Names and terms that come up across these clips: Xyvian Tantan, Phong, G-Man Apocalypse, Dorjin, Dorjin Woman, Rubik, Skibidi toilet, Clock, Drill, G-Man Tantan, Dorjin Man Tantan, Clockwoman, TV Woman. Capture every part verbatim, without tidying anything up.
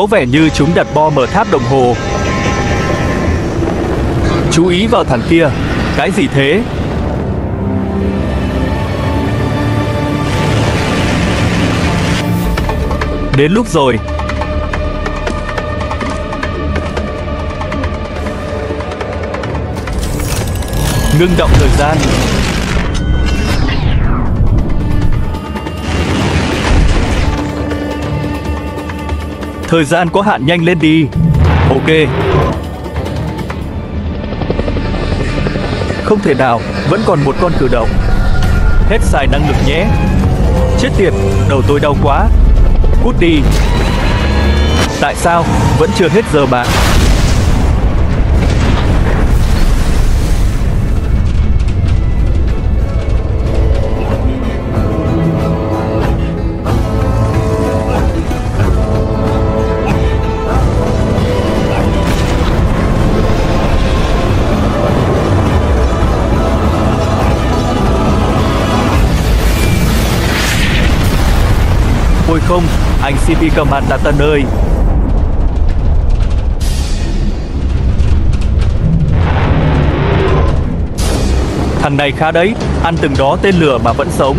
có vẻ như chúng đặt bom ở tháp đồng hồ. Chú ý vào thằng kia. Cái gì thế? Đến lúc rồi. Ngưng động thời gian. Thời gian có hạn, nhanh lên đi. Ok. Không thể nào, vẫn còn một con cử động. Hết xài năng lực nhé. Chết tiệt, đầu tôi đau quá. Cút đi. Tại sao? Vẫn chưa hết giờ bạn. Ôi không, anh xê pê G-Man Tantan ơi. Thằng này khá đấy, ăn từng đó tên lửa mà vẫn sống.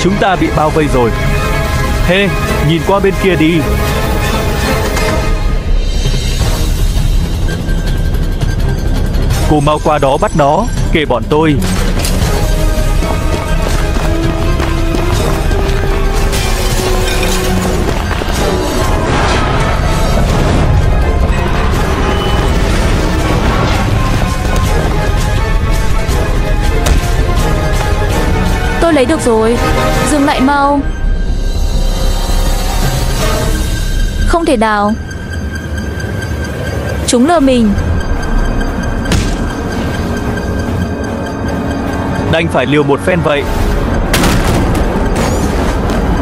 Chúng ta bị bao vây rồi. Hê, hey, nhìn qua bên kia đi. Cô mau qua đó bắt nó, kể bọn tôi. Tôi lấy được rồi, dừng lại mau. Không thể nào. Chúng lừa mình. Đành phải liều một phen vậy.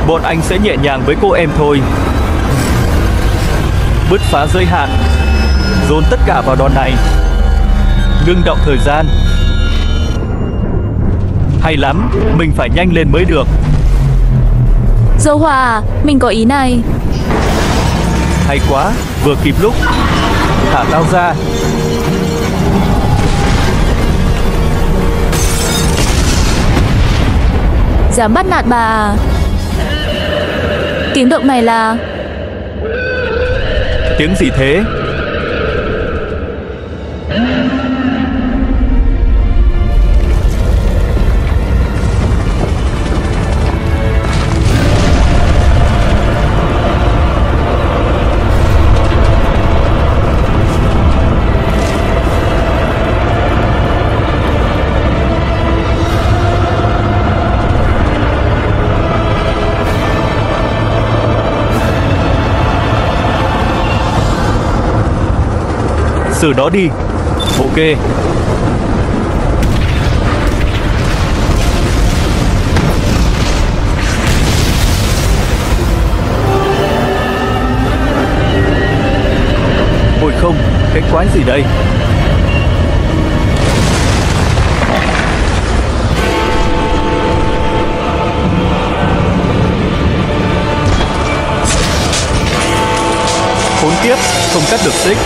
Bọn anh sẽ nhẹ nhàng với cô em thôi. Bứt phá giới hạn. Dồn tất cả vào đòn này. Ngưng động thời gian. Hay lắm, mình phải nhanh lên mới được. Dâu Hòa, mình có ý này. Hay quá, vừa kịp lúc. Thả tao ra. Dám bắt nạt bà. Tiếng động này là... Tiếng gì thế? Từ đó đi. Ok. Ôi không, cái quái gì đây? Khốn kiếp, không cắt được xích.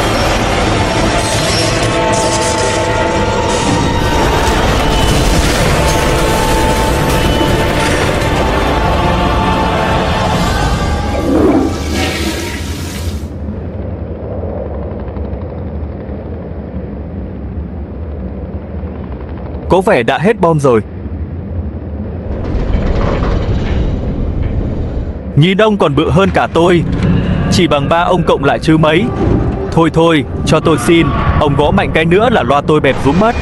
Có vẻ đã hết bom rồi. Nhí Đông còn bự hơn cả tôi. Chỉ bằng ba ông cộng lại chứ mấy. Thôi thôi, cho tôi xin. Ông gõ mạnh cái nữa là loa tôi bẹp rúm mất.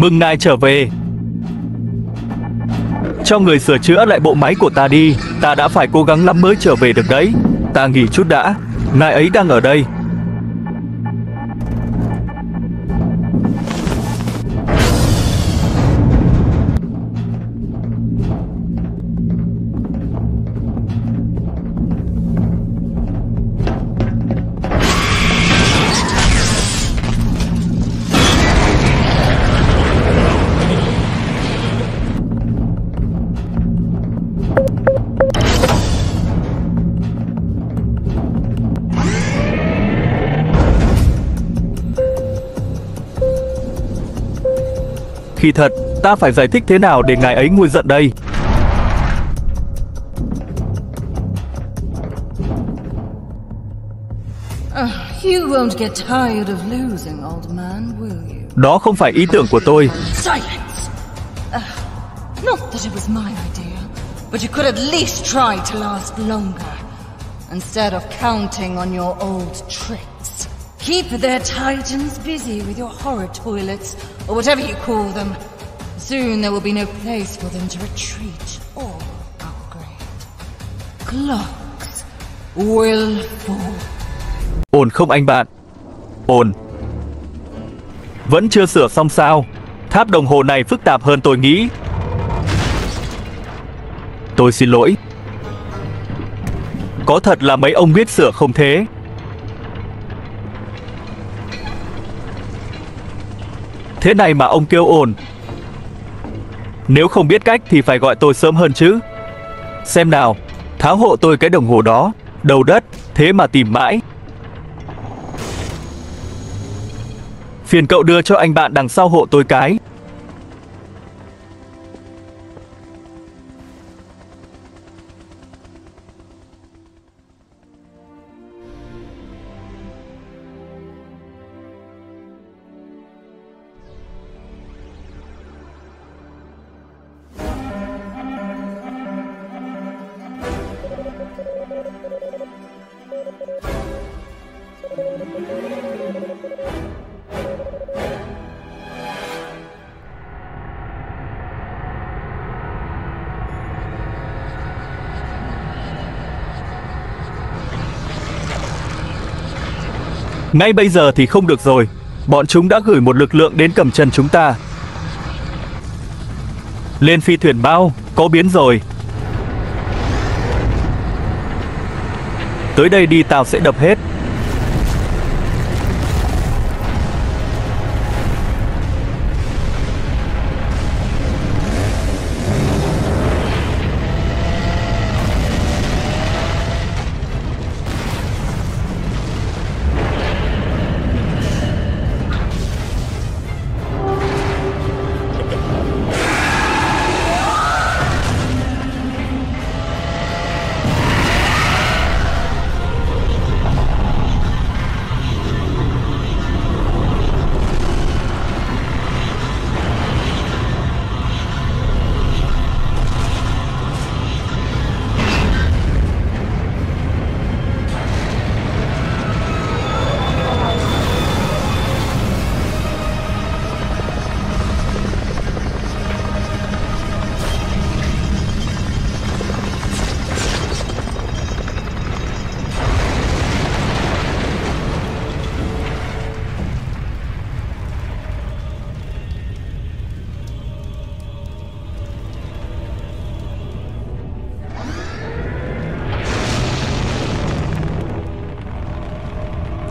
Mừng nai trở về. Cho người sửa chữa lại bộ máy của ta đi. Ta đã phải cố gắng lắm mới trở về được đấy. Ta nghỉ chút đã. Nai ấy đang ở đây. Kỳ thật, ta phải giải thích thế nào để ngài ấy nguôi giận đây? Đó không phải ý tưởng của tôi. Keep their titans busy with your horror toilets, or whatever you call them. Soon there will be no place for them to retreat or upgrade. Clocks will fall. Ổn không anh bạn? Ổn. Vẫn chưa sửa xong sao? Tháp đồng hồ này phức tạp hơn tôi nghĩ. Tôi xin lỗi. Có thật là mấy ông biết sửa không thế? Thế này mà ông kêu ồn. Nếu không biết cách thì phải gọi tôi sớm hơn chứ. Xem nào, tháo hộ tôi cái đồng hồ đó. Đầu đất, thế mà tìm mãi. Phiền cậu đưa cho anh bạn đằng sau hộ tôi cái. Ngay bây giờ thì không được rồi. Bọn chúng đã gửi một lực lượng đến cầm chân chúng ta. Lên phi thuyền bao, có biến rồi. Tới đây đi, tao sẽ đập hết.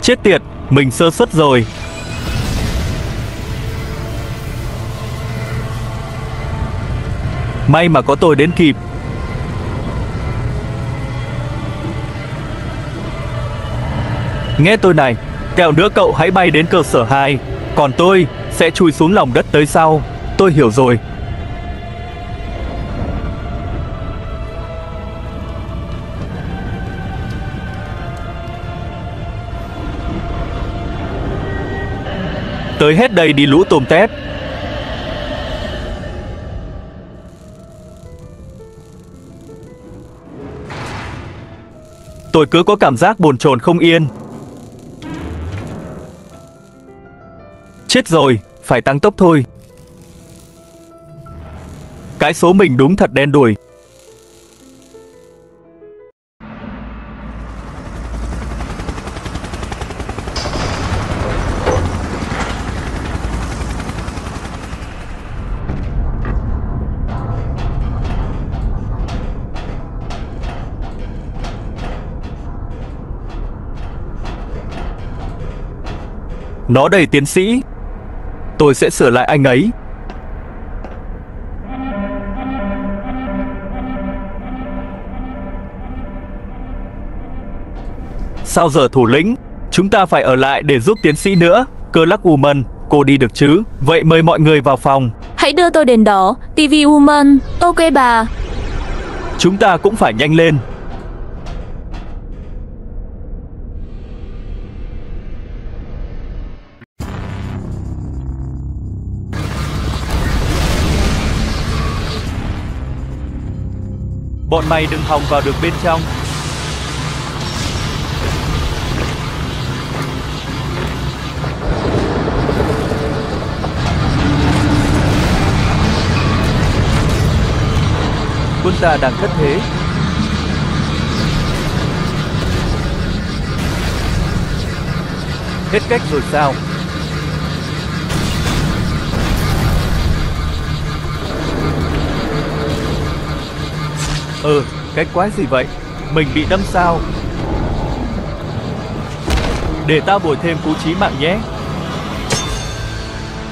Chết tiệt, mình sơ suất rồi. May mà có tôi đến kịp. Nghe tôi này, kẹo nữa cậu hãy bay đến cơ sở hai, còn tôi sẽ chui xuống lòng đất tới sau. Tôi hiểu rồi. Tới hết đây đi lũ tôm tép. Tôi cứ có cảm giác bồn chồn không yên. Chết rồi, phải tăng tốc thôi. Cái số mình đúng thật đen đủi. Nó đầy tiến sĩ. Tôi sẽ sửa lại anh ấy. Sao giờ thủ lĩnh? Chúng ta phải ở lại để giúp tiến sĩ nữa. Clockwoman, cô đi được chứ? Vậy mời mọi người vào phòng. Hãy đưa tôi đến đó, ti vi Woman. Ok bà. Chúng ta cũng phải nhanh lên. Bọn mày đừng hòng vào được bên trong. Quân ta đang thất thế. Hết cách rồi sao? Ừ, cái quái gì vậy? Mình bị đâm sao? Để tao bồi thêm cú chí mạng nhé.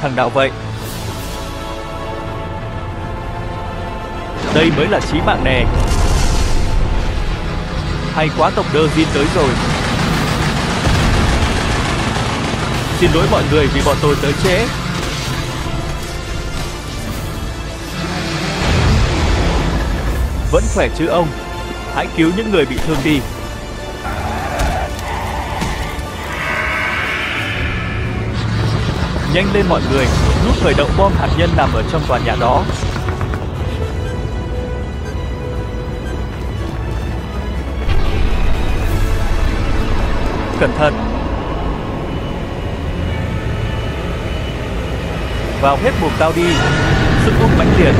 Thằng đạo vậy. Đây mới là chí mạng nè. Hay quá, tộc Dorjin tới rồi. Xin lỗi mọi người vì bọn tôi tới trễ. Vẫn khỏe chứ ông? Hãy cứu những người bị thương đi. Nhanh lên mọi người, nút khởi động bom hạt nhân nằm ở trong tòa nhà đó. Cẩn thận. Vào hết buộc tao đi. Sức hút mãnh liệt.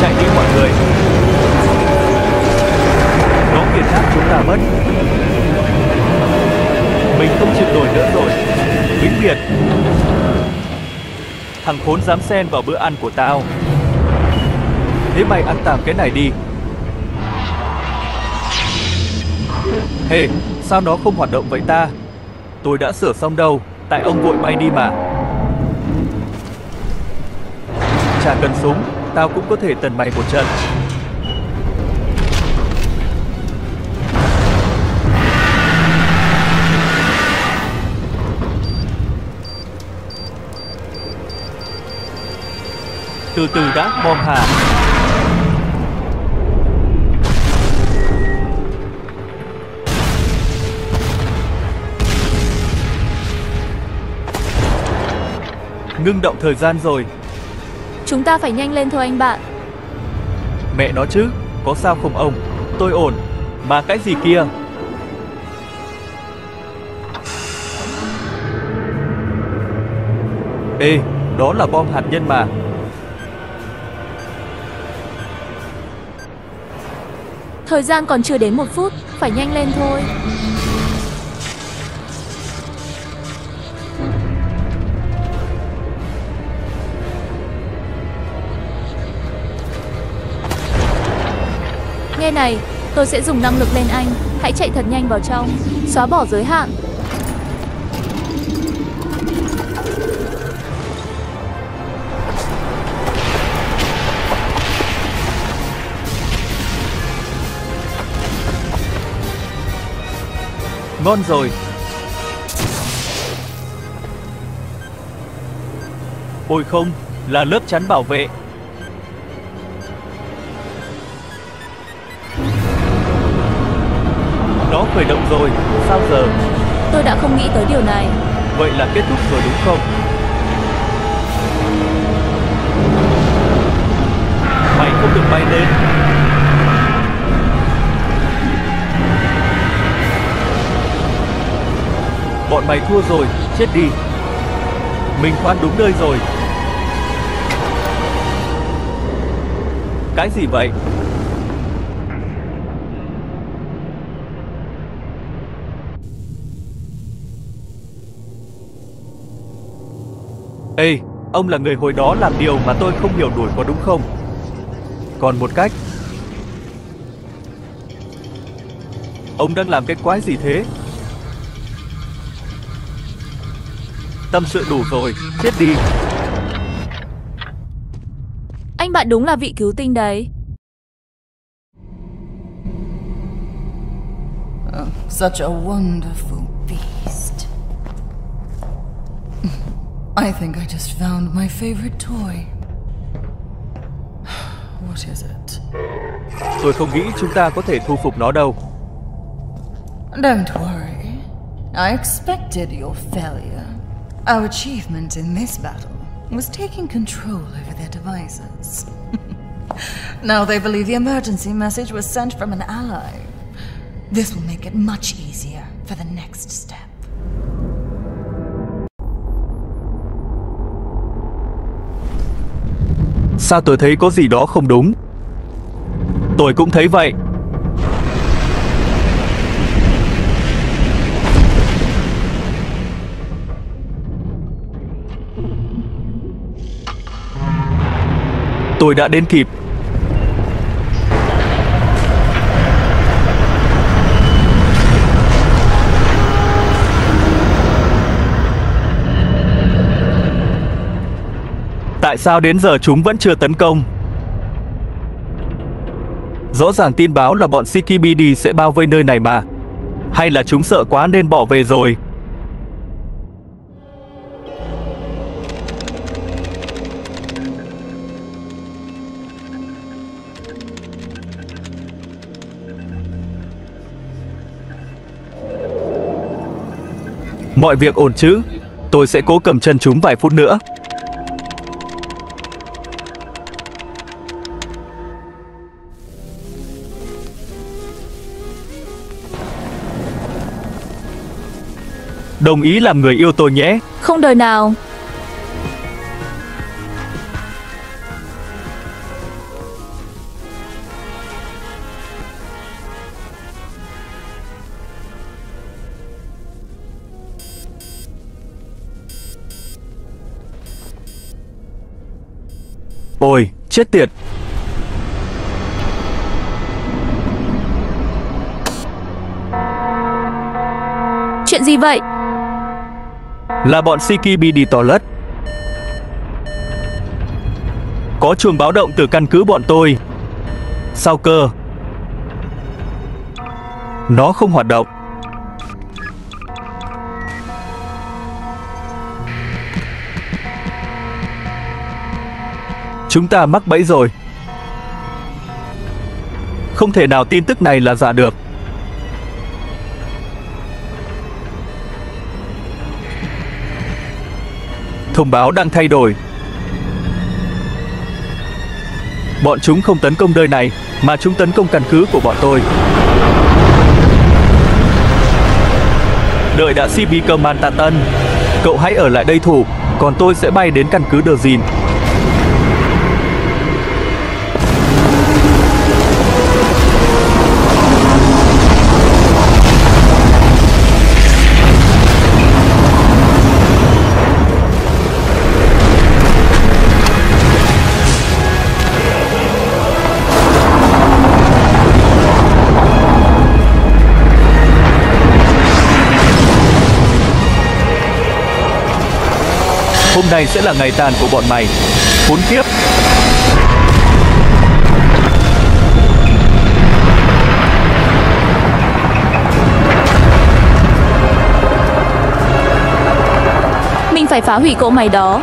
Chạy đi mọi người. Nó kiệt tác chúng ta mất. Mình không chịu nổi nữa rồi. Vĩnh biệt. Thằng khốn dám xen vào bữa ăn của tao. Thế mày ăn tạm cái này đi. Hey, sao nó không hoạt động vậy ta? Tôi đã sửa xong đâu. Tại ông vội bay đi mà. Chả cần súng, tao cũng có thể tần mày một trận. Từ từ đã, bom hả? Ngưng động thời gian rồi. Chúng ta phải nhanh lên thôi anh bạn. Mẹ nó chứ, có sao không ông? Tôi ổn. Mà cái gì kia? Ê, đó là bom hạt nhân mà. Thời gian còn chưa đến một phút, phải nhanh lên thôi. Nghe này, tôi sẽ dùng năng lực lên anh. Hãy chạy thật nhanh vào trong. Xóa bỏ giới hạn. Ngon rồi. Ôi không, là lớp chắn bảo vệ. Nó khởi động rồi, sao giờ? Tôi đã không nghĩ tới điều này. Vậy là kết thúc rồi đúng không? Mày không được bay lên. Bọn mày thua rồi, chết đi. Mình khoan đúng nơi rồi. Cái gì vậy? Ê, ông là người hồi đó làm điều mà tôi không hiểu nổi có đúng không? Còn một cách. Ông đang làm cái quái gì thế? Tâm sự đủ rồi, chết đi. Anh bạn đúng là vị cứu tinh đấy. Oh, such a wonderful beast. I think I just found my favorite toy. What is it? Tôi không nghĩ chúng ta có thể thu phục nó đâu. Don't worry. I expected your failure. Our achievement in this battle was taking control over their devices. Now they believe the emergency message was sent from an ally. This will make it much easier for the next step. Sao tôi thấy có gì đó không đúng? Tôi cũng thấy vậy. Tôi đã đến kịp. Tại sao đến giờ chúng vẫn chưa tấn công? Rõ ràng tin báo là bọn Skibidi sẽ bao vây nơi này mà. Hay là chúng sợ quá nên bỏ về rồi? Mọi việc ổn chứ? Tôi sẽ cố cầm chân chúng vài phút nữa. Đồng ý làm người yêu tôi nhé. Không đời nào. Ôi, chết tiệt. Chuyện gì vậy? Là bọn Skibidi toilet. Có chuông báo động từ căn cứ bọn tôi. Sao cơ? Nó không hoạt động. Chúng ta mắc bẫy rồi. Không thể nào tin tức này là giả được. Thông báo đang thay đổi. Bọn chúng không tấn công nơi này, mà chúng tấn công căn cứ của bọn tôi. Đợi đã Xyvian Tantan, cậu hãy ở lại đây thủ, còn tôi sẽ bay đến căn cứ Dorjin. Hôm nay sẽ là ngày tàn của bọn mày. Khốn kiếp. Mình phải phá hủy cỗ máy đó.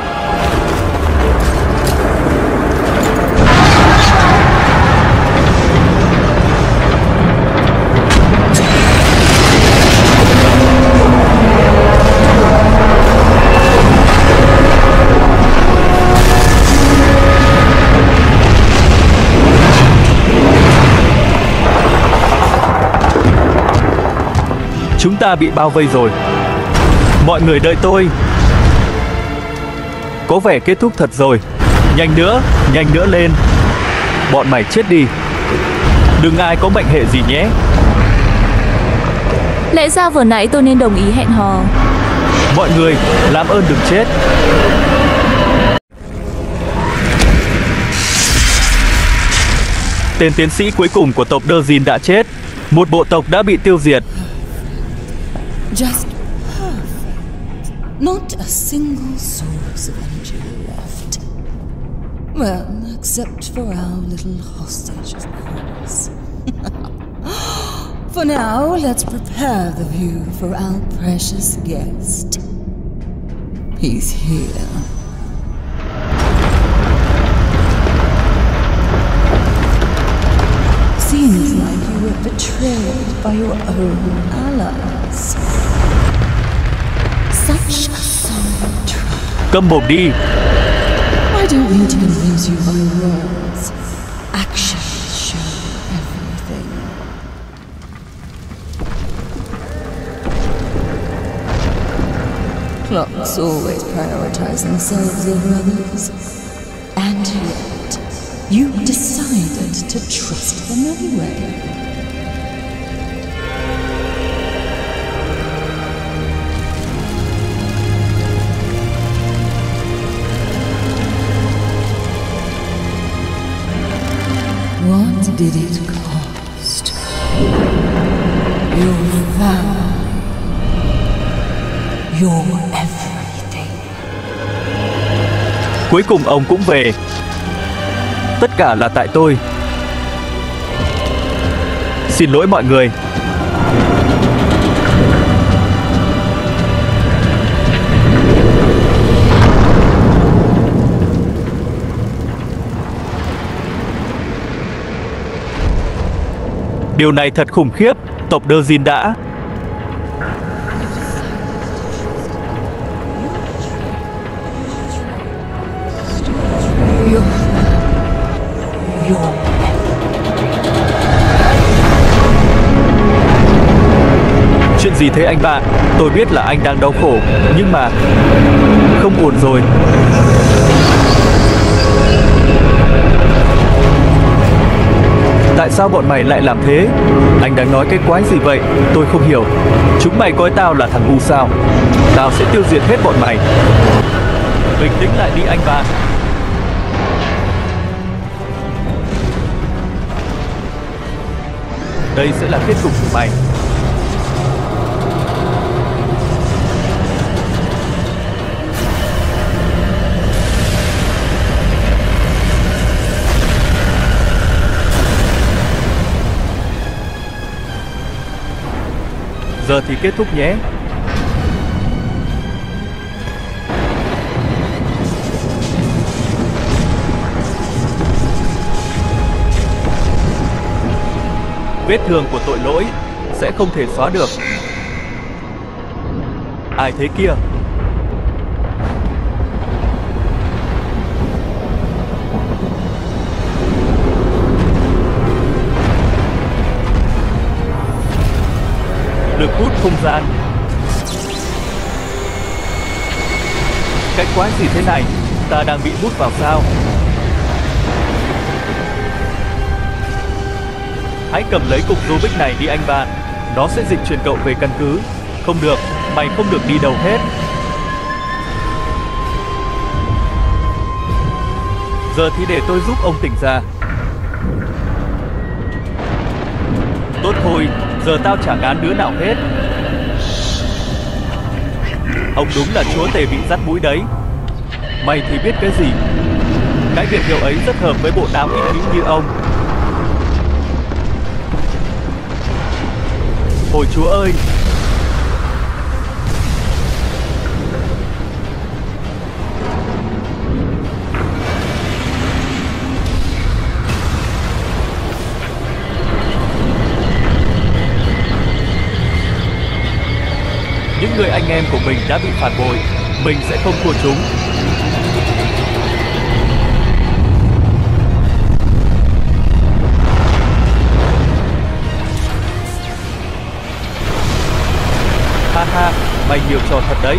Chúng ta bị bao vây rồi. Mọi người đợi tôi. Có vẻ kết thúc thật rồi. Nhanh nữa, nhanh nữa lên. Bọn mày chết đi. Đừng ai có mệnh hệ gì nhé. Lẽ ra vừa nãy tôi nên đồng ý hẹn hò. Mọi người, làm ơn đừng chết. Tên tiến sĩ cuối cùng của tộc Dorjin đã chết. Một bộ tộc đã bị tiêu diệt. Just not a single soul's energy left. Well, except for our little hostage, of course. For now, let's prepare the view for our precious guest. He's here. Seems like you were betrayed by your own allies. Such a sorry trap. Cầm bột đi. I don't need to convince you by words. Action show everything. Clocks always prioritize themselves over others. And yet, you decided to trust them anyway. What did it cost? Your family. Your everything. Cuối cùng ông cũng về. Tất cả là tại tôi. Xin lỗi mọi người. Điều này thật khủng khiếp. Tộc Dorjin đã gì thế anh bạn? Tôi biết là anh đang đau khổ, nhưng mà không ổn rồi. Tại sao bọn mày lại làm thế? Anh đang nói cái quái gì vậy? Tôi không hiểu. Chúng mày coi tao là thằng ngu sao? Tao sẽ tiêu diệt hết bọn mày. Bình tĩnh lại đi anh bạn. Đây sẽ là kết cục của mày. Giờ thì kết thúc nhé. Vết thương của tội lỗi sẽ không thể xóa được. Ai thế kia? Được hút không gian. Cái quái gì thế này? Ta đang bị hút vào sao? Hãy cầm lấy cục Rubik này đi anh bạn. Nó sẽ dịch chuyển cậu về căn cứ. Không được, mày không được đi đâu hết. Giờ thì để tôi giúp ông tỉnh ra. Tốt thôi, giờ tao chả ngán đứa nào hết. Ông đúng là chúa tể bị dắt mũi đấy. Mày thì biết cái gì. Cái biệt hiệu ấy rất hợp với bộ đám ít hữu như ông. Ôi chúa ơi. Những người anh em của mình đã bị phản bội, mình sẽ không thua chúng. Ha ha, mày nhiều trò thật đấy.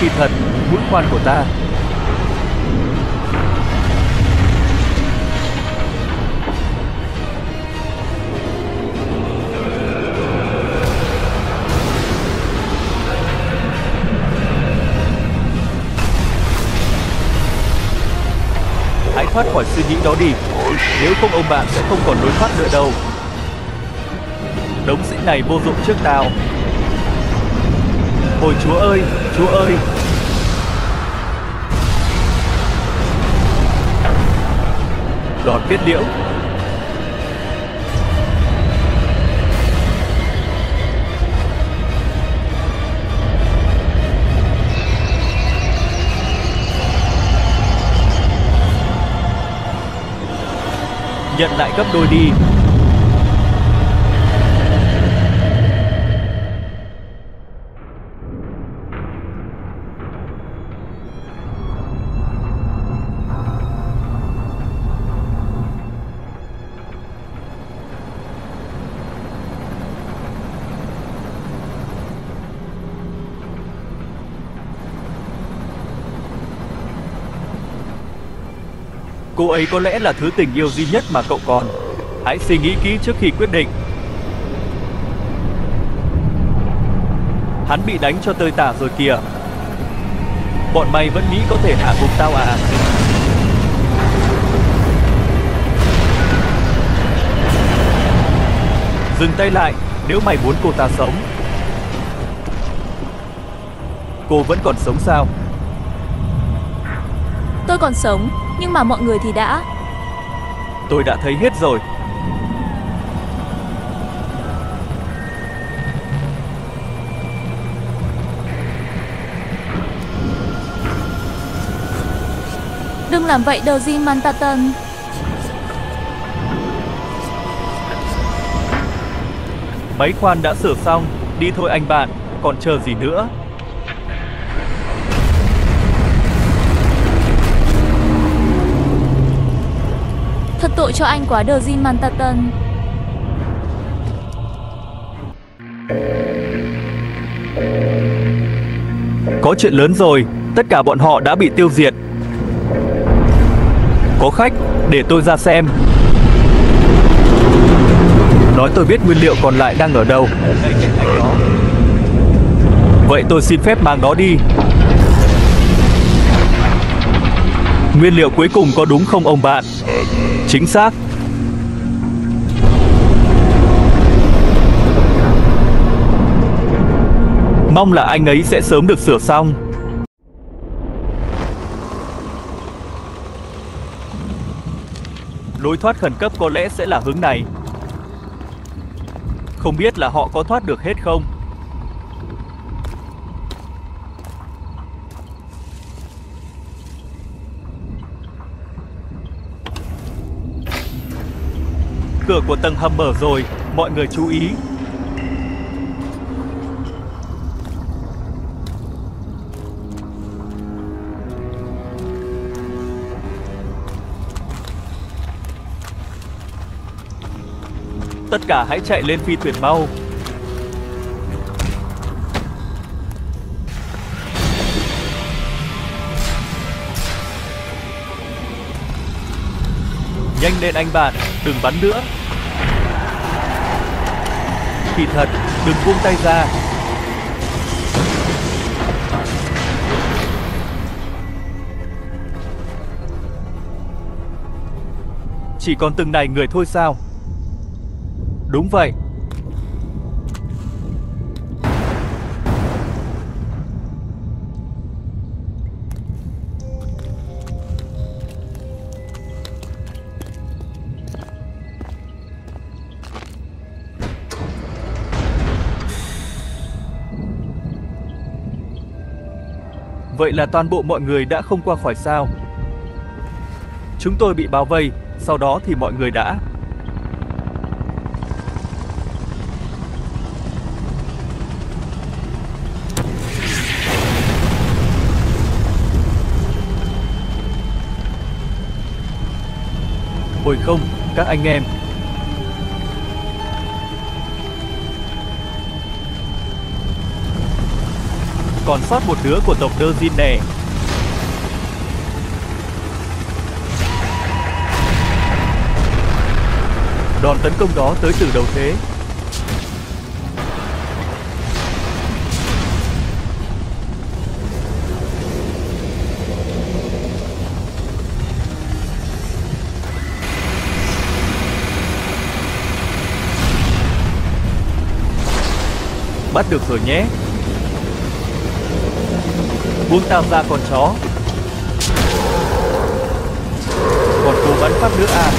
kỳ thật mũi khoan của ta. Hãy thoát khỏi suy nghĩ đó đi, nếu không ông bạn sẽ không còn lối thoát nữa đâu. Đống sĩ này vô dụng trước tao. Ôi Chúa ơi, Chúa ơi. Đọt kết liễu. Nhận lại gấp đôi đi. Cô ấy có lẽ là thứ tình yêu duy nhất mà cậu còn. Hãy suy nghĩ kỹ trước khi quyết định. Hắn bị đánh cho tơi tả rồi kìa. Bọn mày vẫn nghĩ có thể hạ gục tao à? Dừng tay lại nếu mày muốn cô ta sống. Cô vẫn còn sống sao? Tôi còn sống. Nhưng mà mọi người thì đã... Tôi đã thấy hết rồi. Đừng làm vậy đâu G-Man Tantan. Máy khoan đã sửa xong. Đi thôi anh bạn, còn chờ gì nữa. Thật tội cho anh quá Dorjin. Có chuyện lớn rồi, tất cả bọn họ đã bị tiêu diệt. Có khách, để tôi ra xem. Nói tôi biết nguyên liệu còn lại đang ở đâu. Vậy tôi xin phép mang nó đi. Nguyên liệu cuối cùng có đúng không ông bạn? Chính xác. Mong là anh ấy sẽ sớm được sửa xong. Lối thoát khẩn cấp có lẽ sẽ là hướng này. Không biết là họ có thoát được hết không? Cửa của tầng hầm mở rồi, mọi người chú ý. Tất cả hãy chạy lên phi thuyền mau. Nhanh lên anh bạn, đừng bắn nữa. Kỳ thật, đừng buông tay ra. Chỉ còn từng này người thôi sao? Đúng vậy. Vậy là toàn bộ mọi người đã không qua khỏi sao? Chúng tôi bị bao vây, sau đó thì mọi người đã... Ôi không, các anh em. còn sót một đứa của tộc Dorjin nè. Đòn tấn công đó tới từ đầu thế. Bắt được rồi nhé. Buông tao ra con chó. Còn cố bắn phát nữa à?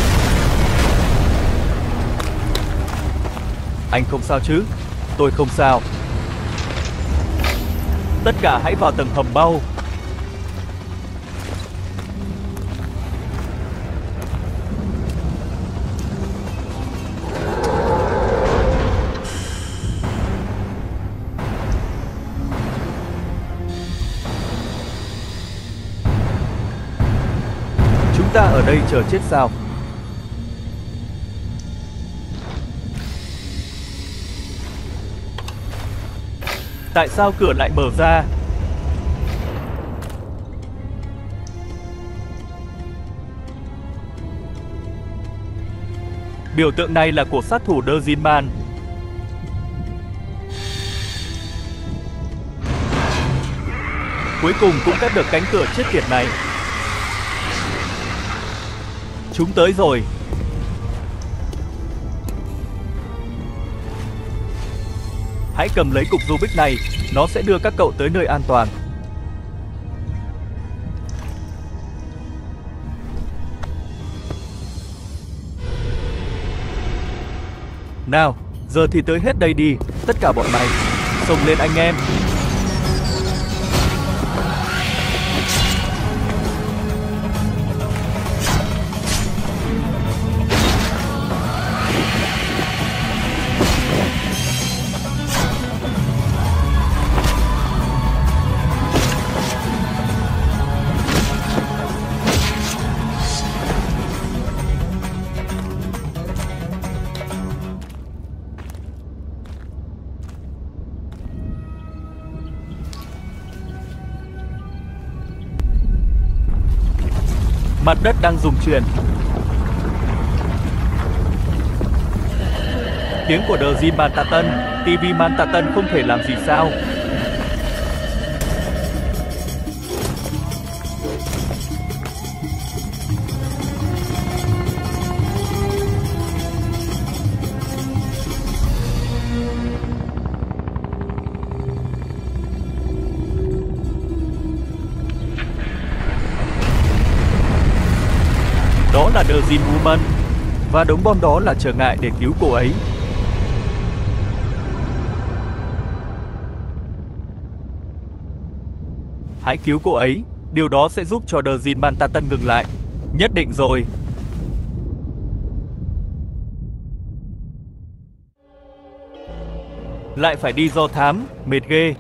Anh không sao chứ? Tôi không sao. Tất cả hãy vào tầng hầm mau. Ta ở đây chờ chết sao? Tại sao cửa lại mở ra? Biểu tượng này là của sát thủ Dorjin Man. Cuối cùng cũng cắt được cánh cửa chết tiệt này. Chúng tới rồi. Hãy cầm lấy cục Rubik này, nó sẽ đưa các cậu tới nơi an toàn. Nào, giờ thì tới hết đây đi, tất cả bọn mày, xông lên anh em. Mặt đất đang rung chuyển. Tiếng của G-Man Tantan, ti vi Woman Tantan không thể làm gì sao? Là Dorjin Woman. Và đống bom đó là trở ngại để cứu cô ấy. Hãy cứu cô ấy. Điều đó sẽ giúp cho Dorjin Man Tantan ngừng lại. Nhất định rồi. Lại phải đi do thám. Mệt ghê.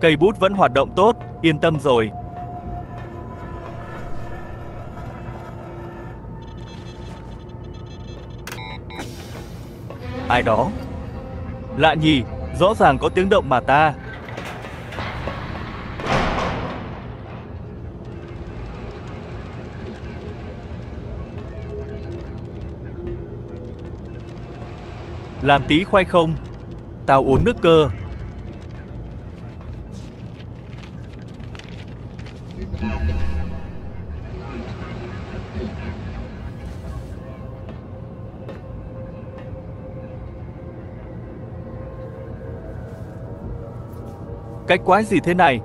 Cây bút vẫn hoạt động tốt, yên tâm rồi. Ai đó? Lạ nhỉ, rõ ràng có tiếng động mà ta. Làm tí khoai không? Tao uống nước cơ. Cái quái gì thế này?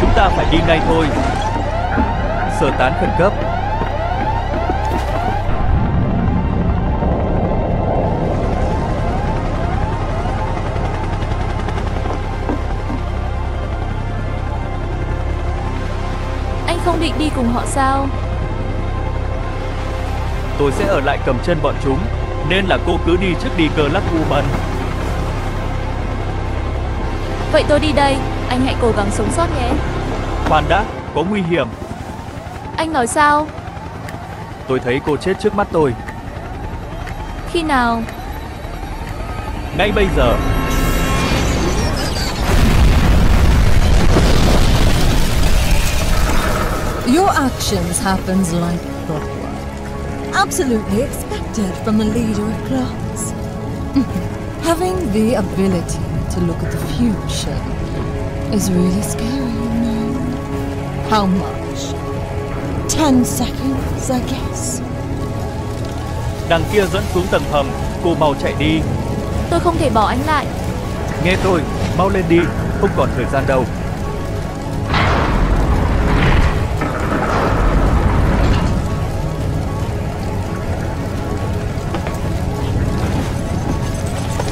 Chúng ta phải đi ngay thôi. Sơ tán khẩn cấp. Anh không định đi cùng họ sao? Tôi sẽ ở lại cầm chân bọn chúng. Nên là cô cứ đi trước đi Clockwoman. Vậy tôi đi đây. Anh hãy cố gắng sống sót nhé. Khoan đã, có nguy hiểm. Anh nói sao? Tôi thấy cô chết trước mắt tôi. Khi nào? Ngay bây giờ. Your actions happens like clockwork. Absolutely expected from a leader of class. Having the ability to look at the future is really scary, you know. How much? Ten seconds, I guess. Đằng kia dẫn xuống tầng hầm, cô mau chạy đi. Tôi không thể bỏ anh lại. Nghe tôi, mau lên đi, không còn thời gian đâu.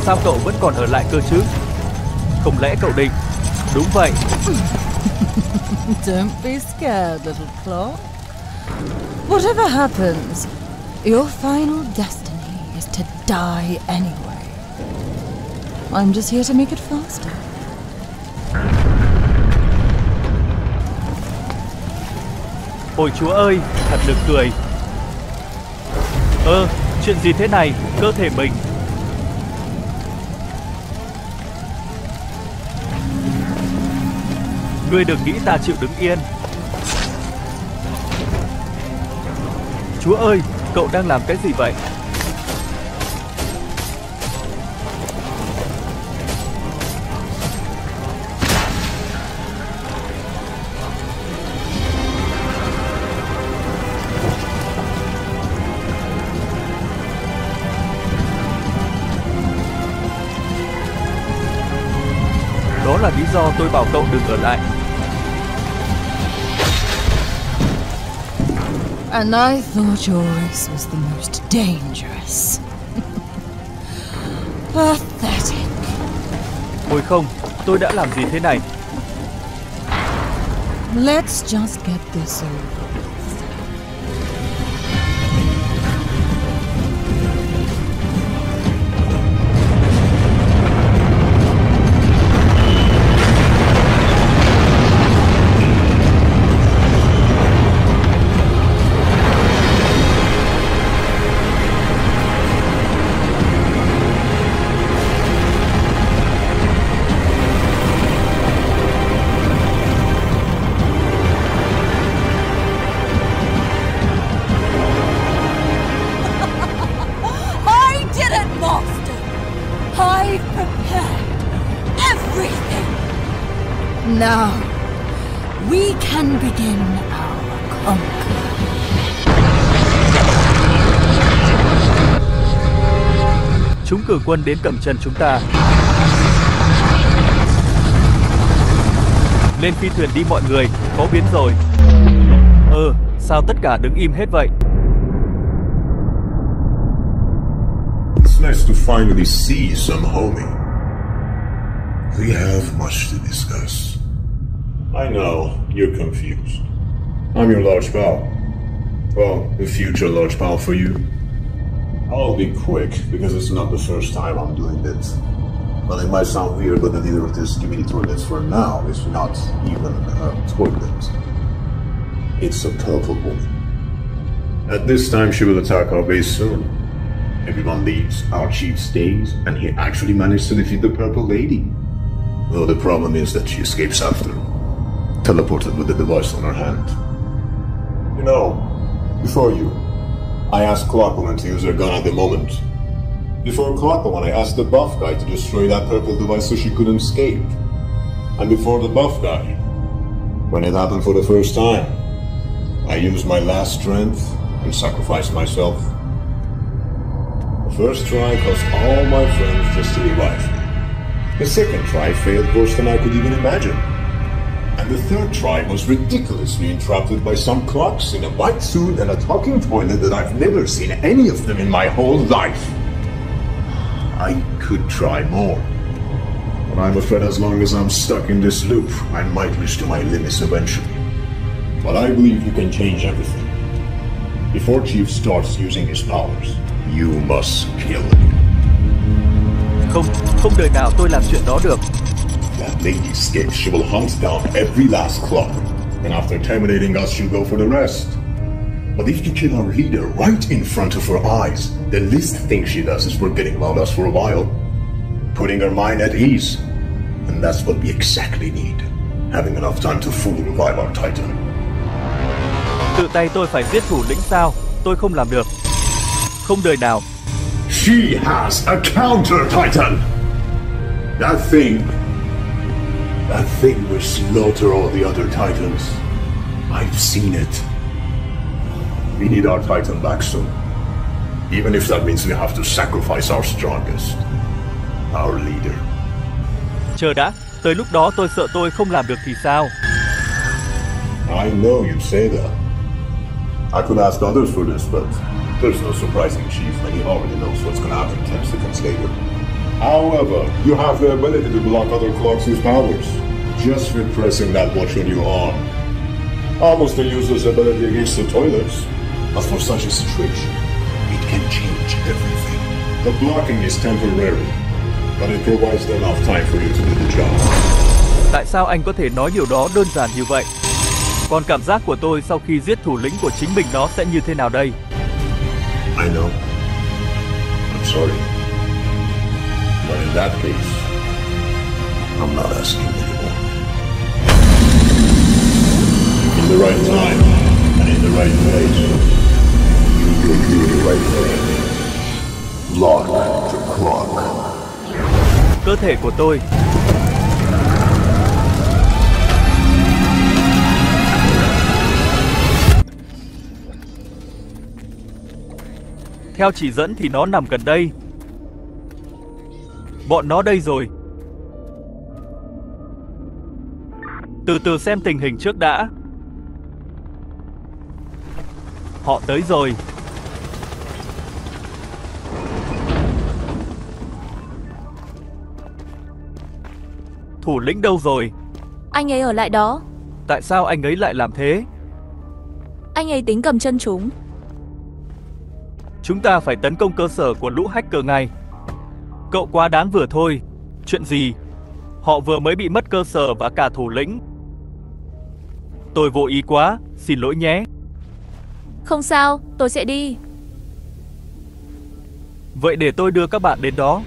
Sao cậu vẫn còn ở lại cơ chứ? Không lẽ cậu định? Đúng vậy. Don't be scared, little clock. Whatever happens, your final destiny is to die anyway. I'm just here to make it faster. Ôi chúa ơi, thật nực cười. Ơ, ờ, chuyện gì thế này? Cơ thể mình. Ngươi đừng nghĩ ta chịu đứng yên. Chúa ơi, cậu đang làm cái gì vậy? Đó là lý do tôi bảo cậu đừng ở lại. And I thought your race was the most dangerous. Pathetic. Ôi không, tôi đã làm gì thế này? Let's just get this over. Chúng cử quân đến cẳng chân chúng ta. Lên phi thuyền đi mọi người, có biến rồi. Ờ, sao tất cả đứng im hết vậy? It's nice to finally see some homie. We have much to discuss. I know you're confused. I'm your large pal. Well, the future large pal for you. I'll be quick, because it's not the first time I'm doing this. Well, it might sound weird, but the leader of this Skibidi toilet for now is not even a toilet. It's a powerful woman. At this time, she will attack our base soon. Everyone leaves, our chief stays, and he actually managed to defeat the purple lady. Though the problem is that she escapes after, teleported with the device on her hand. You know, before you, I asked Clockwoman to use her gun at the moment. Before Clockwoman, I asked the buff guy to destroy that purple device so she couldn't escape. And before the buff guy, when it happened for the first time, I used my last strength and sacrificed myself. The first try cost all my friends just to revive me. The second try failed worse than I could even imagine. And the third try was ridiculously interrupted by some clocks in a white suit and a talking toilet that I've never seen any of them in my whole life. I could try more, but I'm afraid as long as I'm stuck in this loop, I might reach to my limits eventually. But I believe you can change everything. Before Chief starts using his powers, you must kill him. Không, không đời nào tôi làm chuyện đó được. That lady escapes, she will hunt down every last clock. and after terminating us, she'll go for the rest. But if you kill our leader right in front of her eyes, the least thing she does is forgetting about us for a while, putting her mind at ease. And that's what we exactly need, having enough time to fully revive our Titan. Tự tay tôi phải giết thủ lĩnh sao? Tôi không làm được. Không đời nào. She has a counter Titan. That thing, that thing will slaughter all the other Titans. I've seen it. We need our Titan back soon, even if that means we have to sacrifice our strongest, our leader. Chờ đã, tới lúc đó tôi sợ tôi không làm được thì sao? I know you say that. I could ask others for this, but there's no surprising chief when he already knows what's going to happen ten seconds later. However, you have the ability to block other clocks with powers, just for pressing that watch on your arm. Almost a useless ability against the toilets, but for such a situation, it can change everything. The blocking is temporary, but it provides enough time for you to do the job. Tại sao anh có thể nói điều đó đơn giản như vậy? Còn cảm giác của tôi sau khi giết thủ lĩnh của chính mình nó sẽ như thế nào đây? I know. I'm sorry. But in that case, I'm not asking anymore. In the right time and in the right place, you will do the right thing. Lock the clock. Cơ thể của tôi. Theo chỉ dẫn thì nó nằm gần đây. Bọn nó đây rồi. Từ từ xem tình hình trước đã. Họ tới rồi. Thủ lĩnh đâu rồi? Anh ấy ở lại đó. Tại sao anh ấy lại làm thế? Anh ấy tính cầm chân chúng. Chúng ta phải tấn công cơ sở của lũ hacker ngay. Cậu quá đáng vừa thôi. Chuyện gì? Họ vừa mới bị mất cơ sở và cả thủ lĩnh. Tôi vô ý quá, xin lỗi nhé. Không sao, tôi sẽ đi. Vậy để tôi đưa các bạn đến đó.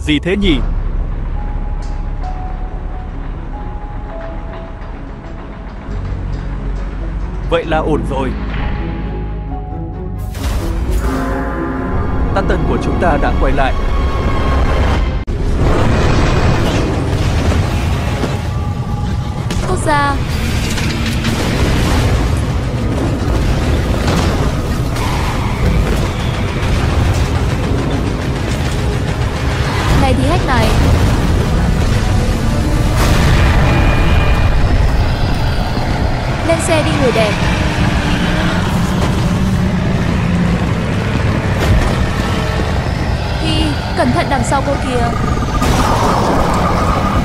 Gì thế nhỉ? Vậy là ổn rồi. Titan của chúng ta đã quay lại. Quốc gia. Này thì hack này. Lên xe đi người đẹp. Hi, cẩn thận đằng sau cô kìa.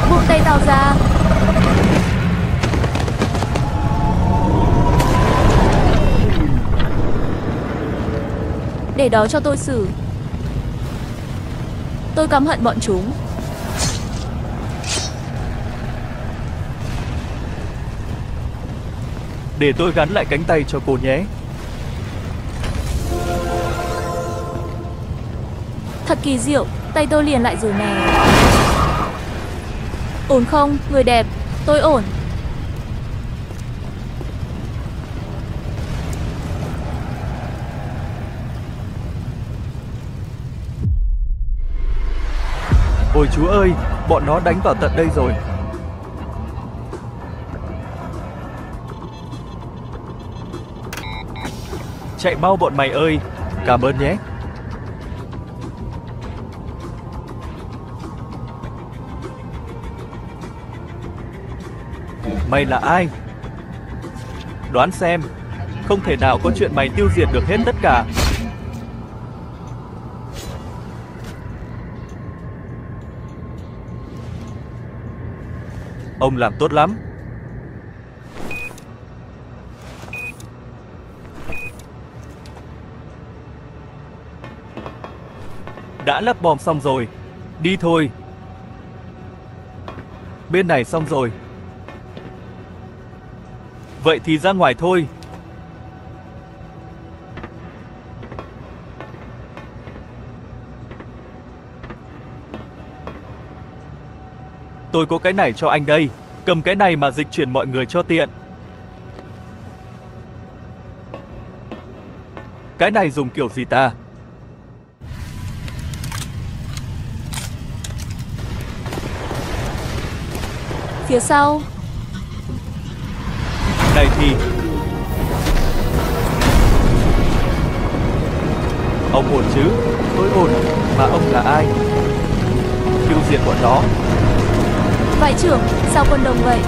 Buông tay tao ra. Để đó cho tôi xử. Tôi căm hận bọn chúng. Để tôi gắn lại cánh tay cho cô nhé. Thật kỳ diệu, tay tôi liền lại rồi nè. Ổn không, người đẹp? Tôi ổn. Ôi chú ơi, bọn nó đánh vào tận đây rồi. Chạy mau bọn mày ơi, cảm ơn nhé. Mày là ai? Đoán xem, không thể nào có chuyện mày tiêu diệt được hết tất cả. Ông làm tốt lắm. Đã lắp bom xong rồi. Đi thôi. Bên này xong rồi. Vậy thì ra ngoài thôi. Tôi có cái này cho anh đây. Cầm cái này mà dịch chuyển mọi người cho tiện. Cái này dùng kiểu gì ta? Phía sau. Này thì. Ông ổn chứ? Tôi ổn. Mà ông là ai? Tiêu diệt bọn đó. Vải trưởng, sao quân đồng vậy?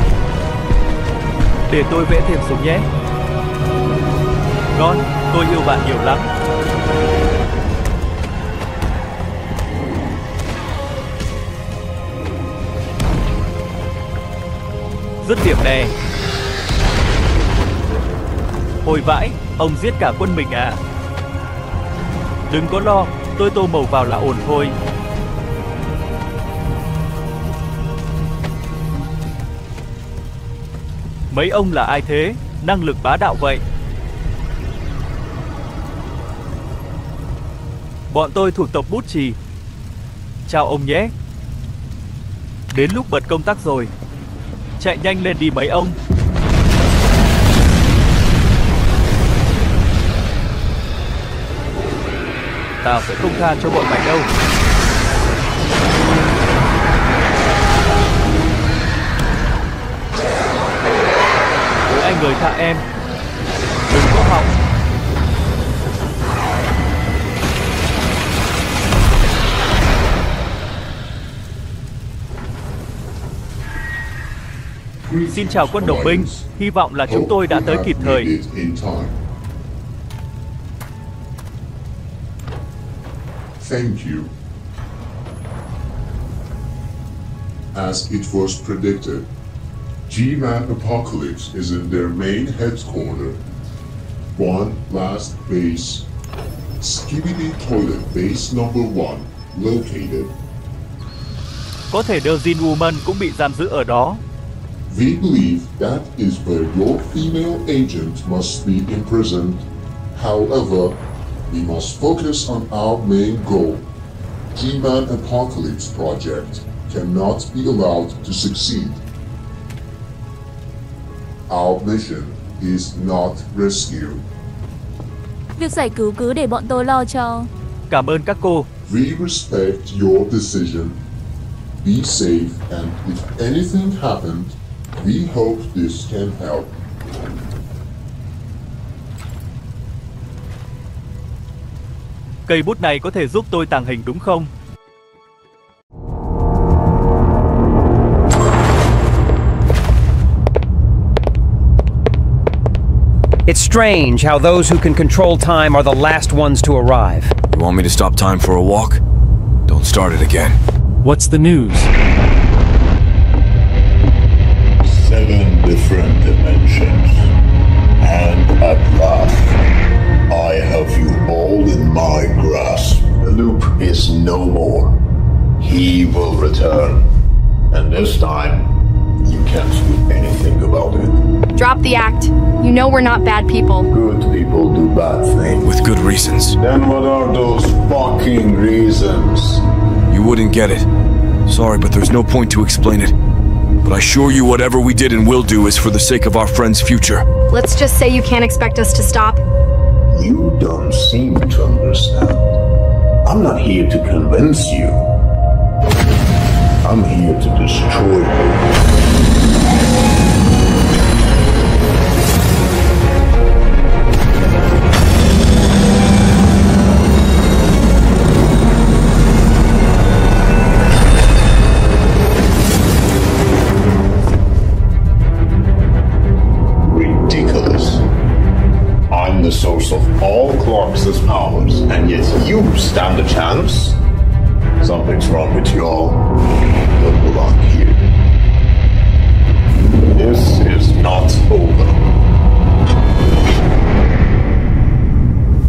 Để tôi vẽ thêm xuống nhé. Ngon, tôi yêu bạn nhiều lắm. Dứt điểm nè. Hồi vãi, ông giết cả quân mình à? Đừng có lo, tôi tô màu vào là ổn thôi. Mấy ông là ai thế? Năng lực bá đạo vậy. Bọn tôi thuộc tộc bút chì. Chào ông nhé. Đến lúc bật công tắc rồi. Chạy nhanh lên đi mấy ông. Tao sẽ không tha cho bọn mày đâu. Người tha em, đừng có hỏng. Xin chào quân đồng minh, hy vọng là chúng tôi đã tới kịp thời. Thank you. As it was predicted, G-Man Apocalypse is in their main headquarters. One last base. Skibidi toilet base number one located. Có thể Dorjin Woman cũng bị giam giữ ở đó. We believe that is where your female agent must be imprisoned. However, we must focus on our main goal. G-Man Apocalypse project cannot be allowed to succeed. Our mission is not rescue. Việc giải cứu cứ để bọn tôi lo cho. Cảm ơn các cô. We respect your decision. Be safe and if anything happened, we hope this can help. Cây bút này có thể giúp tôi tàng hình đúng không? It's strange how those who can control time are the last ones to arrive. You want me to stop time for a walk? Don't start it again. What's the news? Seven different dimensions. And at last, I have you all in my grasp. The loop is no more. He will return. And this time, you can't do anything about it. Drop the act. You know we're not bad people. Good people do bad things. With good reasons. Then what are those fucking reasons? You wouldn't get it. Sorry, but there's no point to explain it. But I assure you whatever we did and will do is for the sake of our friend's future. Let's just say you can't expect us to stop. You don't seem to understand. I'm not here to convince you. I'm here to destroy you. And yet you stand a chance? Something's wrong with y'all. Don't belong here. This is not over.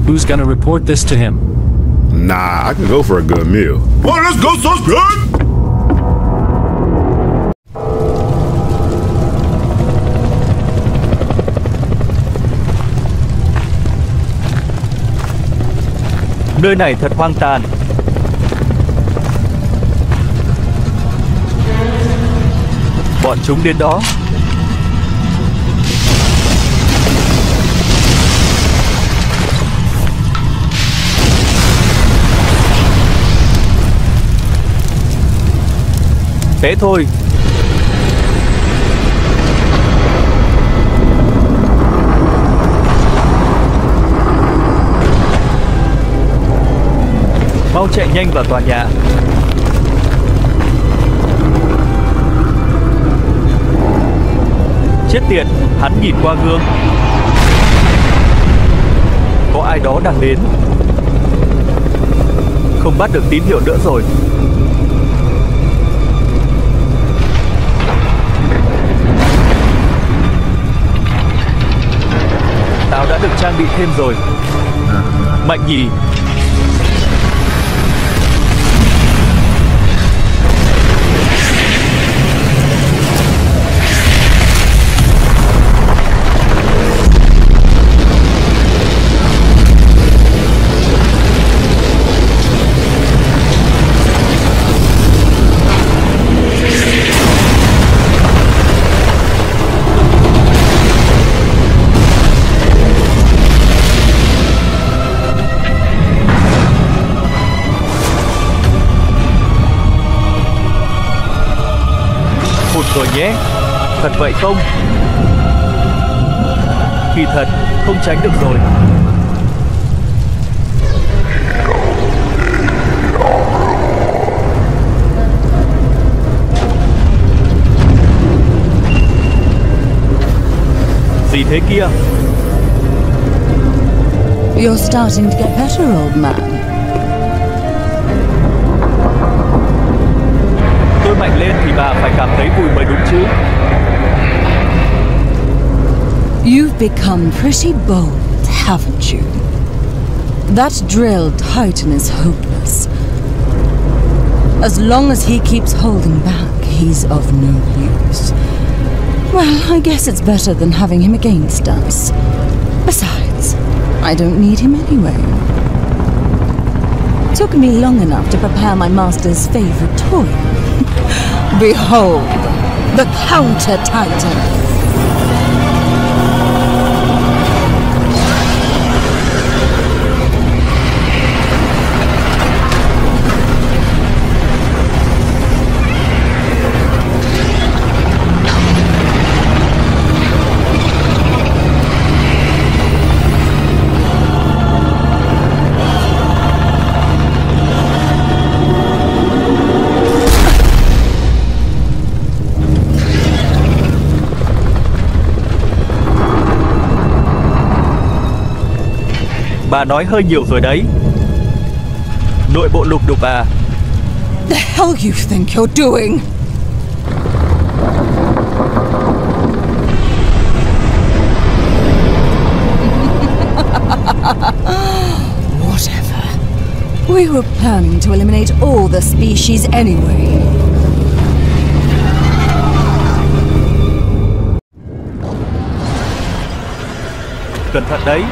Who's gonna report this to him? Nah, I can go for a good meal. Well, let's go, suspect! Nơi này thật hoang tàn. Bọn chúng đến đó. Thế thôi. Mau chạy nhanh vào tòa nhà. Chết tiệt, hắn nhìn qua gương. Có ai đó đang đến. Không bắt được tín hiệu nữa rồi. Tao đã được trang bị thêm rồi. Mạnh nhỉ. Rồi nhé, thật vậy không? Thì thật, không tránh được rồi. Gì thế kia? You're starting to get better, old man. Tôi mạnh lên thì bà phải cảm thấy vui mới đúng chứ. You've become pretty bold, haven't you? That drill titan is hopeless. As long as he keeps holding back, he's of no use. Well, I guess it's better than having him against us. Besides, I don't need him anyway. Took me long enough to prepare my master's favorite toy. Behold, the counter titan. Bà nói hơi nhiều rồi đấy. Nội bộ lục đục à? The hell you think you're doing? Whatever. We were planning to eliminate all the species anyway. Cẩn thận đấy.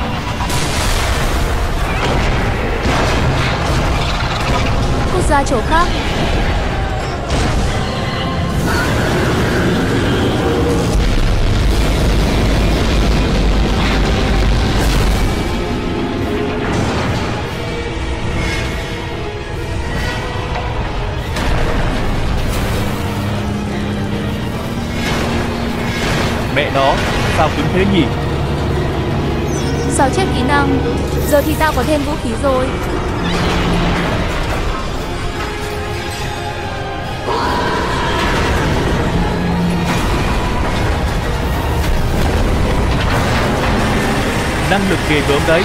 Ra chỗ khác. Mẹ nó, sao cứng thế nhỉ? Sao chết kỹ năng? Giờ thì tao có thêm vũ khí rồi. Năng lực ghê gớm đấy.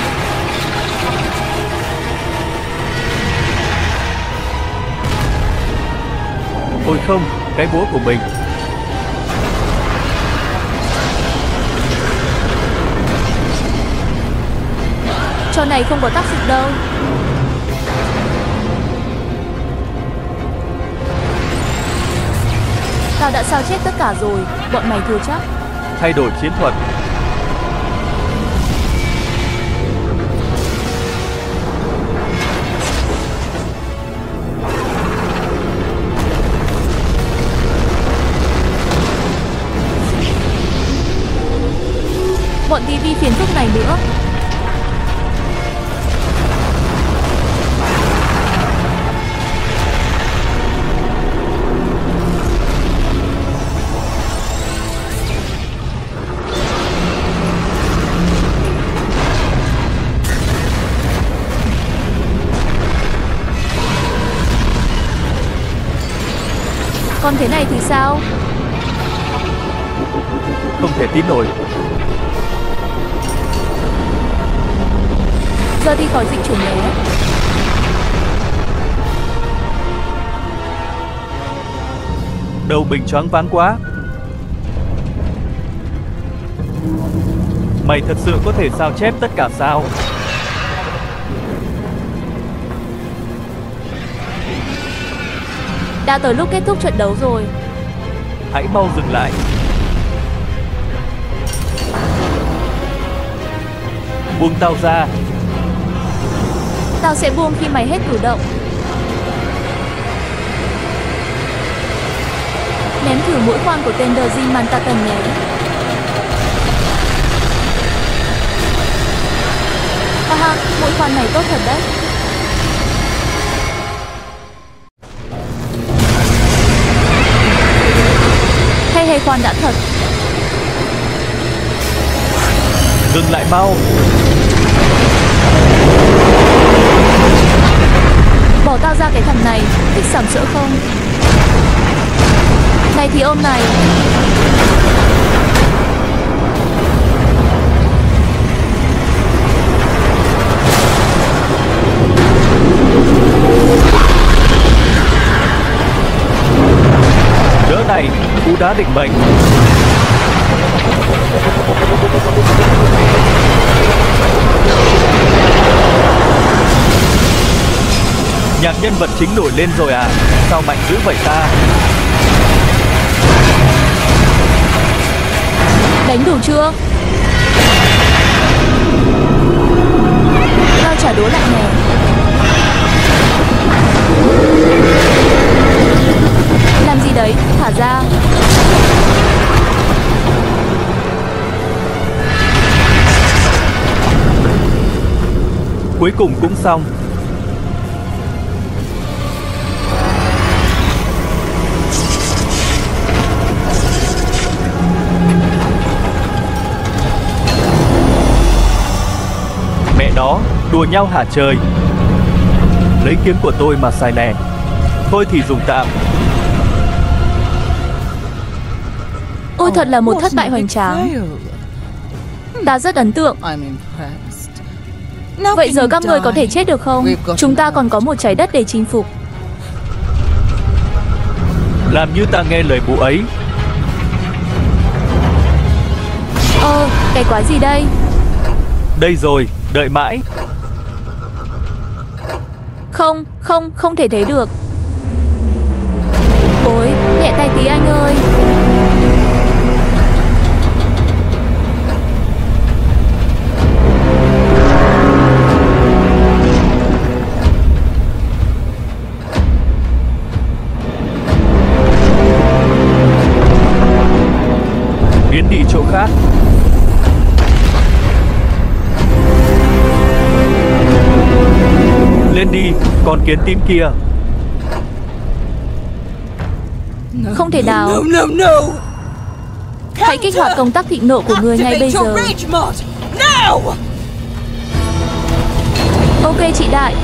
Ôi không, cái búa của mình. trò này không có tác dụng đâu. Tao đã sao chết tất cả rồi, bọn mày thua chắc. Thay đổi chiến thuật. Bọn ti vi phiền phức này nữa. Còn thế này thì sao? Không thể tin nổi. Giờ thì khỏi dịch chuyển nữa. Đầu bình choáng váng quá. Mày thật sự có thể sao chép tất cả sao? Đã tới lúc kết thúc trận đấu rồi. Hãy mau dừng lại. Buông tao ra. Tao sẽ buông khi mày hết cử động. Ném thử mũi khoan của tên G-Man Tantan nhé. Aha, mũi khoan này tốt thật đấy. Hay hay khoan đã thật. Dừng lại mau. Bỏ tao ra cái thằng này, thích sảm sỡ không? Này thì ôm này. Đỡ này, cú đá định mệnh. Nhạc nhân vật chính nổi lên rồi à? Sao mạnh dữ vậy ta? Đánh đủ chưa? Tao trả đũa lại nè. Làm gì đấy? Thả ra. Cuối cùng cũng xong. Đó, đùa nhau hả trời. Lấy kiếm của tôi mà xài nè. Thôi thì dùng tạm. Ôi thật là một thất bại hoành tráng. Ta rất ấn tượng. Vậy giờ các người có thể chết được không? Chúng ta còn có một trái đất để chinh phục. Làm như ta nghe lời bố ấy. Ơ, cái quái gì đây? Đây rồi. Đợi mãi. Không, không, không thể thấy được. Ôi, nhẹ tay tí anh ơi. Biến đi chỗ khác. Lên đi, con kiến tím kia. Không thể nào. No, no, no. Hãy kích hoạt công tắc thịnh nộ của người ngay bây giờ. Ok chị Đại.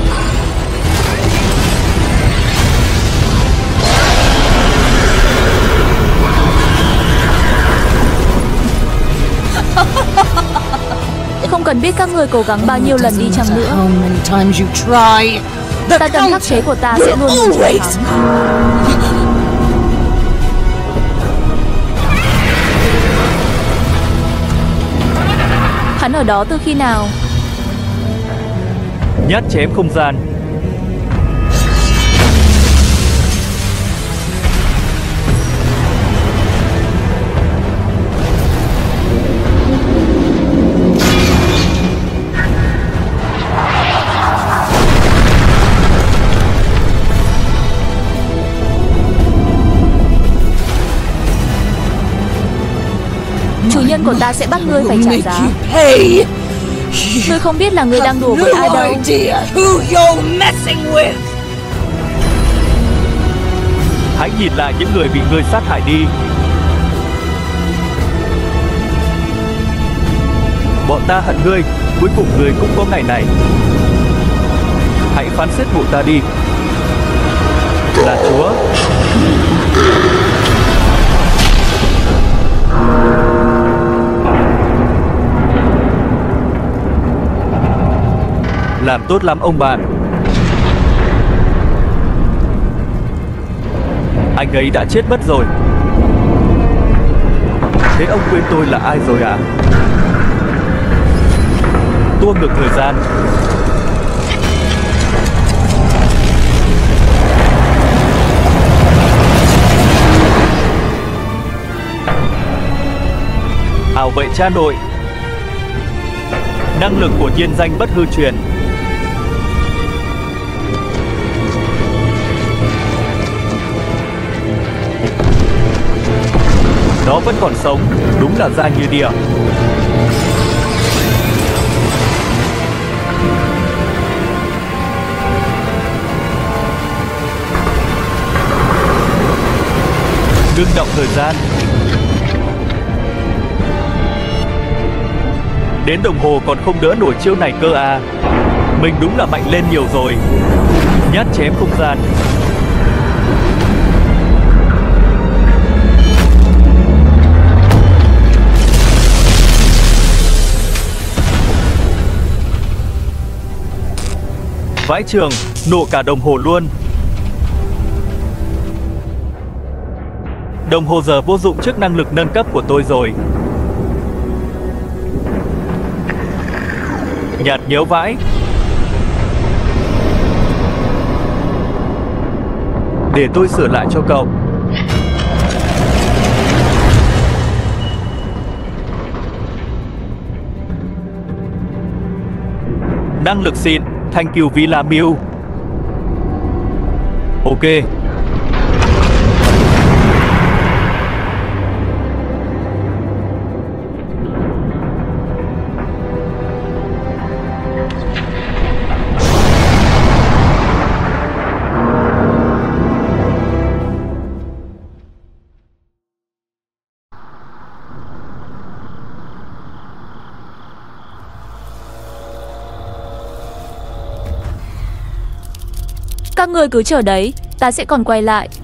Không cần biết các người cố gắng bao nhiêu lần đi chăng nữa, ta tầm khắc chế của ta sẽ luôn luôn chiến thắng. Hắn ở đó từ khi nào? Nhát chém không gian. Chủ nhân của ta sẽ bắt ngươi phải trả giá. Ngươi không biết là ngươi đang đùa với ai đâu. Hãy nhìn lại những người bị ngươi sát hại đi. Bọn ta hận ngươi. Cuối cùng ngươi cũng có ngày này. Hãy phán xét vụ ta đi, là Chúa. Làm tốt lắm ông bạn. Anh ấy đã chết mất rồi. Thế ông quên tôi là ai rồi à? Tua ngược thời gian. Ảo vậy cha nội. Năng lực của nhiên danh bất hư truyền. Nó vẫn còn sống, đúng là da như đìa. Ngưng động thời gian. Đến đồng hồ còn không đỡ nổi chiêu này cơ à. Mình đúng là mạnh lên nhiều rồi. Nhát chém không gian. Vãi trường, nổ cả đồng hồ luôn. Đồng hồ giờ vô dụng trước năng lực nâng cấp của tôi rồi. Nhạt nhẽo vãi. Để tôi sửa lại cho cậu. Năng lực xịn. Thank you vì là Mew. Ok. Các người cứ chờ đấy, ta sẽ còn quay lại.